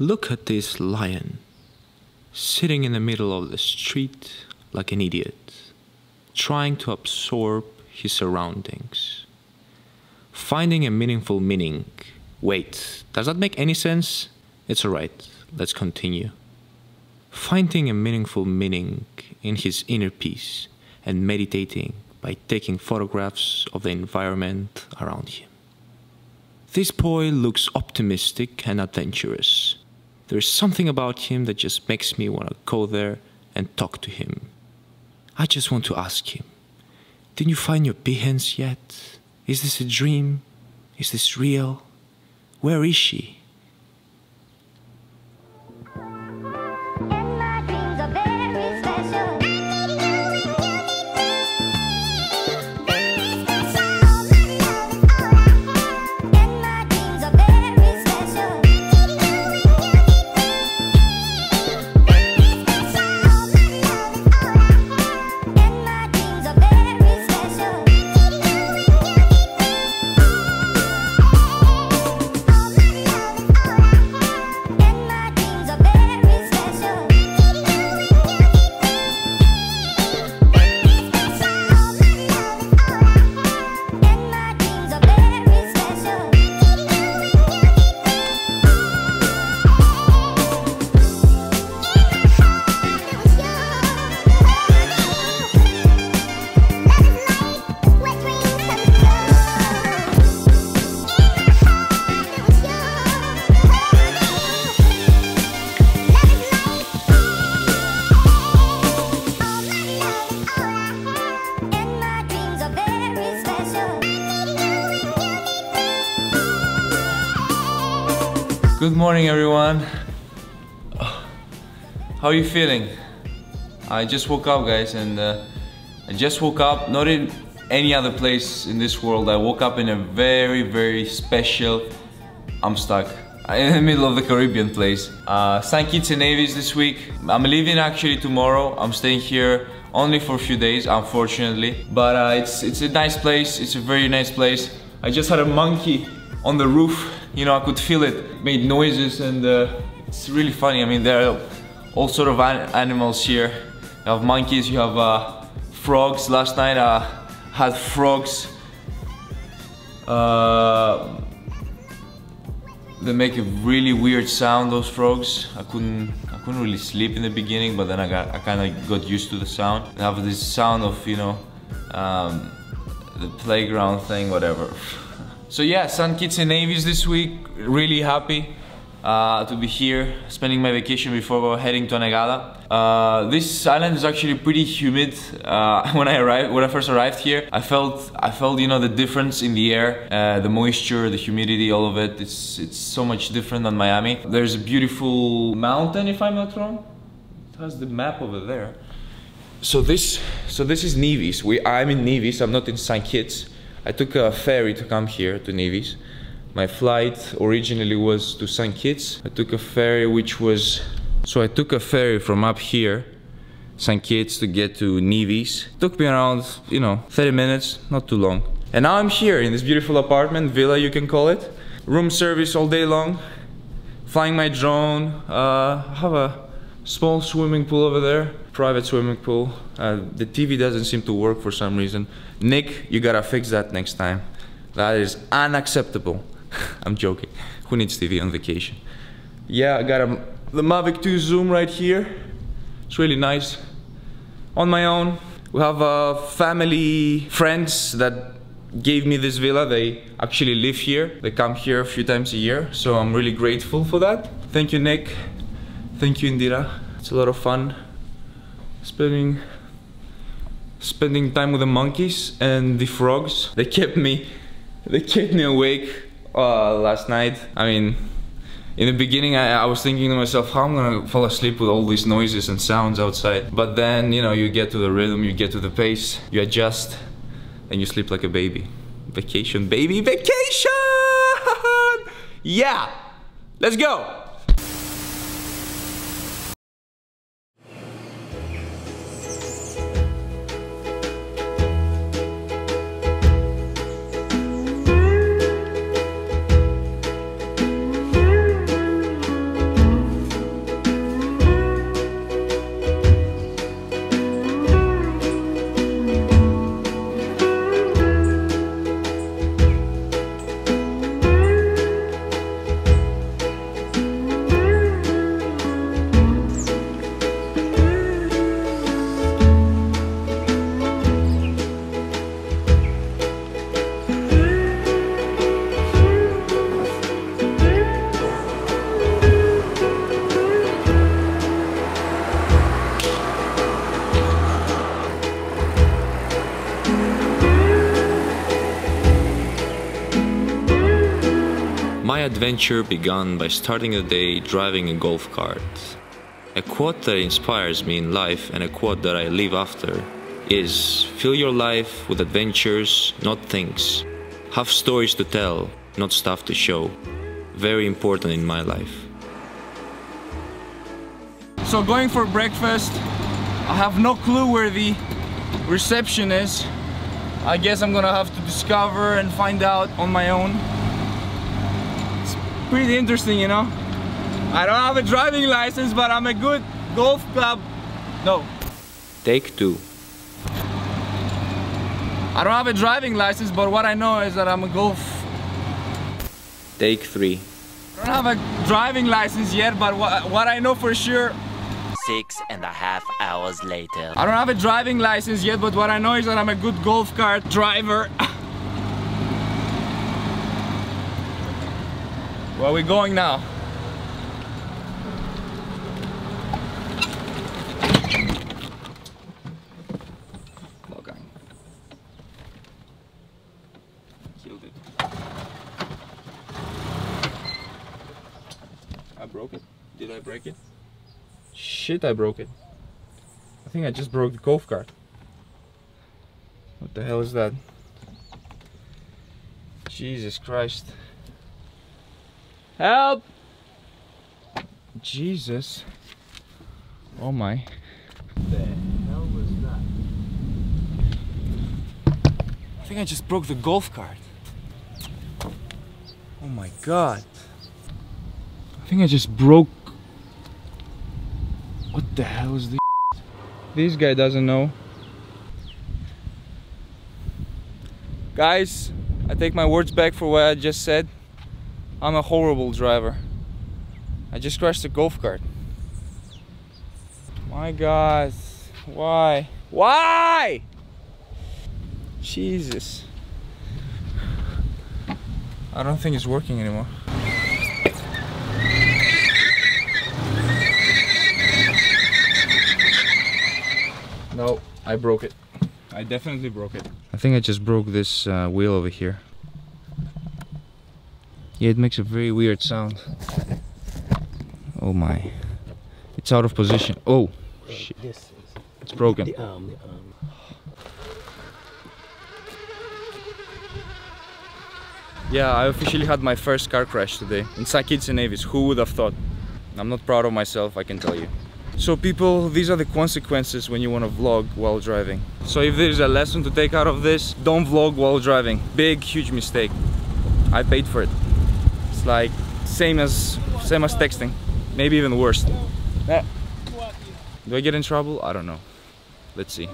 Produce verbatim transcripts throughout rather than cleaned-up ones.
Look at this lion, sitting in the middle of the street like an idiot, trying to absorb his surroundings, finding a meaningful meaning. Wait, does that make any sense? It's alright, let's continue. Finding a meaningful meaning in his inner peace and meditating by taking photographs of the environment around him. This boy looks optimistic and adventurous. There is something about him that just makes me want to go there and talk to him. I just want to ask him, didn't you find your Behance yet? Is this a dream? Is this real? Where is she? Good morning, everyone. How are you feeling? I just woke up, guys, and uh, I just woke up, not in any other place in this world. I woke up in a very, very special, I'm stuck, in the middle of the Caribbean place. Uh, Saint Kitts and Nevis this week. I'm leaving actually tomorrow. I'm staying here only for a few days, unfortunately. But uh, it's, it's a nice place, it's a very nice place. I just had a monkey on the roof. You know, I could feel it. It made noises, and uh, it's really funny. I mean, there are all sort of an animals here. You have monkeys, you have uh, frogs. Last night I uh, had frogs. Uh, they make a really weird sound, those frogs. I couldn't, I couldn't really sleep in the beginning, but then I got, I kind of got used to the sound. They have this sound of, you know, um, the playground thing, whatever. So yeah, Saint Kitts and Nevis this week, really happy uh, to be here, spending my vacation before heading to Anegada. Uh, this island is actually pretty humid. Uh, when I arrived, when I first arrived here, I felt, I felt, you know, the difference in the air, uh, the moisture, the humidity, all of it. It's, it's so much different than Miami. There's a beautiful mountain, if I'm not wrong. It has the map over there. So this, so this is Nevis. We, I'm in Nevis. I'm not in Saint Kitts. I took a ferry to come here to Nevis. My flight originally was to Saint Kitts. I took a ferry which was... So I took a ferry from up here, Saint Kitts, to get to Nevis. It took me around, you know, thirty minutes, not too long. And now I'm here in this beautiful apartment, villa you can call it. Room service all day long. Flying my drone. Uh, I have a small swimming pool over there. Private swimming pool. Uh, the T V doesn't seem to work for some reason. Nick, you gotta fix that next time. That is unacceptable. I'm joking. Who needs T V on vacation? Yeah, I got a, the Mavic two Zoom right here. It's really nice. On my own. We have uh, family, friends that gave me this villa. They actually live here. They come here a few times a year. So I'm really grateful for that. Thank you, Nick. Thank you, Indira. It's a lot of fun. Spending, spending time with the monkeys and the frogs. They kept me, they kept me awake uh, last night. I mean, in the beginning, I, I was thinking to myself, how am I gonna fall asleep with all these noises and sounds outside? But then, you know, you get to the rhythm, you get to the pace, you adjust, and you sleep like a baby. Vacation, baby, vacation! Yeah, let's go! My adventure began by starting the day driving a golf cart. A quote that inspires me in life and a quote that I live after is, fill your life with adventures, not things. Have stories to tell, not stuff to show. Very important in my life. So going for breakfast, I have no clue where the reception is. I guess I'm gonna have to discover and find out on my own. It's pretty interesting, you know? I don't have a driving license, but I'm a good golf club. No. Take two. I don't have a driving license, but what I know is that I'm a golf. Take three. I don't have a driving license yet, but what, what I know for sure. Six and a half hours later. I don't have a driving license yet, but what I know is that I'm a good golf cart driver. Where are we going now? Broke it? Did I break it? Shit, I broke it. I think I just broke the golf cart. What the hell is that? Jesus Christ. Help! Jesus. Oh my. What the hell was that? I think I just broke the golf cart. Oh my god. I think I just broke. What the hell is this? This guy doesn't know. Guys, I take my words back for what I just said. I'm a horrible driver. I just crashed a golf cart. My God, why? Why? Jesus. I don't think it's working anymore. No, I broke it. I definitely broke it. I think I just broke this uh, wheel over here. Yeah, it makes a very weird sound. Oh my. It's out of position. Oh, shit. It's broken. The arm, the arm. Yeah, I officially had my first car crash today. In Saint Kitts and Nevis, who would have thought? I'm not proud of myself, I can tell you. So people, these are the consequences when you want to vlog while driving. So if there's a lesson to take out of this, don't vlog while driving. Big, huge mistake. I paid for it. It's like same as same as texting, maybe even worse. Yeah. Do I get in trouble? I don't know. Let's see.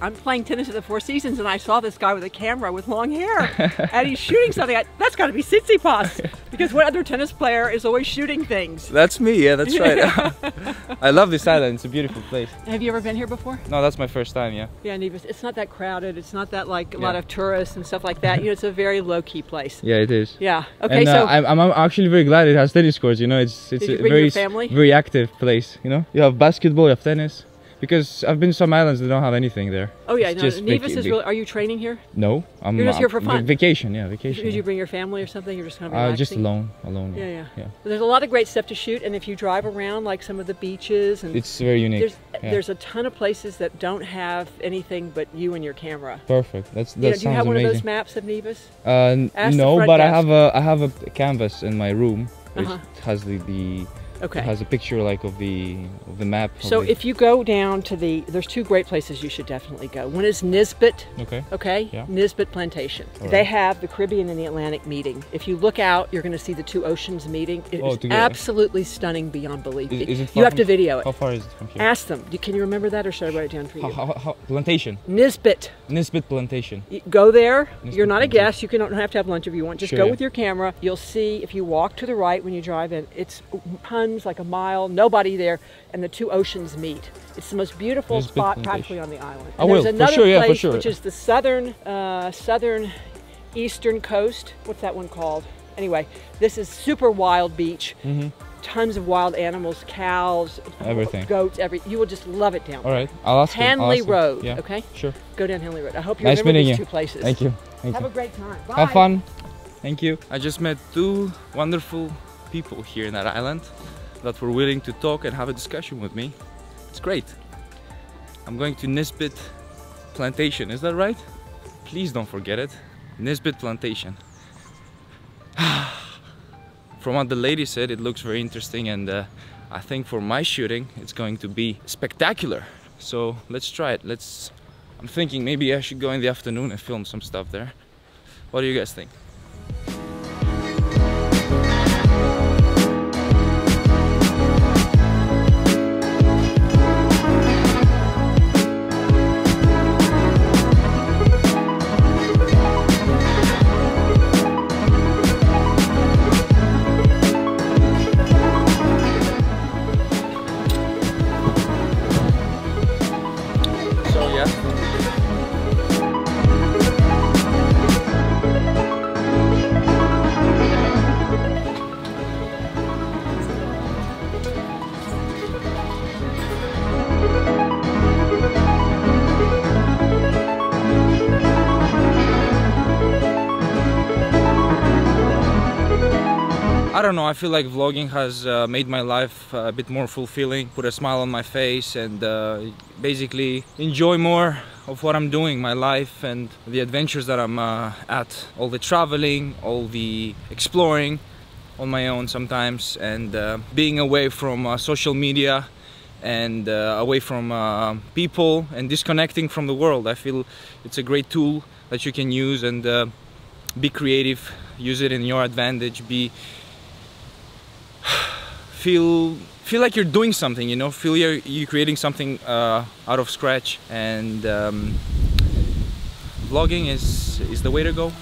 I'm playing tennis at the Four Seasons and I saw this guy with a camera with long hair and he's shooting something. I, that's got to be Tsitsipas, because what other tennis player is always shooting things? That's me, yeah, that's right. I love this island, it's a beautiful place. Have you ever been here before? No, that's my first time, yeah. Yeah, Nevis. It's not that crowded, it's not that like a yeah. lot of tourists and stuff like that. You know, it's a very low-key place. Yeah, it is. Yeah, okay, and, so... Uh, I'm, I'm actually very glad it has tennis courts, you know, it's, it's a very, very active place, you know? You have basketball, you have tennis. Because I've been to some islands that don't have anything there. Oh yeah, no, just Nevis is really, are you training here? No, I'm You're just here for fun? Vacation, yeah, vacation. Did you bring your family or something? You're just kind of relaxing? Uh, just alone, alone. Yeah, yeah, yeah. There's a lot of great stuff to shoot, and if you drive around like some of the beaches. And it's very unique. There's, yeah. there's a ton of places that don't have anything but you and your camera. Perfect, that's, that you know, sounds amazing. Do you have one amazing. of those maps of Nevis? Uh, no, but desk. I have a I have a canvas in my room, which uh-huh. has the, the Okay. It has a picture like of the of the map. So the... if you go down to the, there's two great places you should definitely go. One is Nisbet. Okay. Okay. Yeah. Nisbet Plantation. Right. They have the Caribbean and the Atlantic meeting. If you look out, you're going to see the two oceans meeting. It oh, is together. Absolutely stunning beyond belief. Is, is it far you have from, to video it. How far is it from here? Ask them. Can you remember that, or should I write it down for you? How, how, how, plantation. Nisbet. Nisbet Plantation. You go there. Nisbet you're not plantation. a guest. You can, don't have to have lunch if you want. Just sure, go yeah. with your camera. You'll see if you walk to the right when you drive in. It's like a mile, nobody there, and the two oceans meet. It's the most beautiful Nisbet spot practically on the island. And I will, there's another for sure, yeah, place, for sure. which is the southern, uh, southern eastern coast. What's that one called? Anyway, this is super wild beach. Mm-hmm. Tons of wild animals, cows, everything, goats, every. You will just love it down there. All right, I'll ask Henley him. I'll ask Road, him. Yeah. okay? Sure. Go down Henley Road. I hope you nice remember these you. two places. Thank you. Thank Have you. a great time. Bye. Have fun. Thank you. I just met two wonderful people here in that island that were willing to talk and have a discussion with me. It's great. I'm going to Nisbet Plantation, is that right? Please don't forget it. Nisbet Plantation. From what the lady said, it looks very interesting, and uh, I think for my shooting it's going to be spectacular. So let's try it. Let's. I'm thinking maybe I should go in the afternoon and film some stuff there. What do you guys think? I don't know, I feel like vlogging has uh, made my life a bit more fulfilling, put a smile on my face, and uh, basically enjoy more of what I'm doing, my life and the adventures that I'm uh, at. All the traveling, all the exploring on my own sometimes, and uh, being away from uh, social media and uh, away from uh, people, and disconnecting from the world. I feel it's a great tool that you can use, and uh, be creative, use it in your advantage, be Feel, feel like you're doing something, you know, feel you're, you're creating something uh, out of scratch, and um, vlogging is, is the way to go.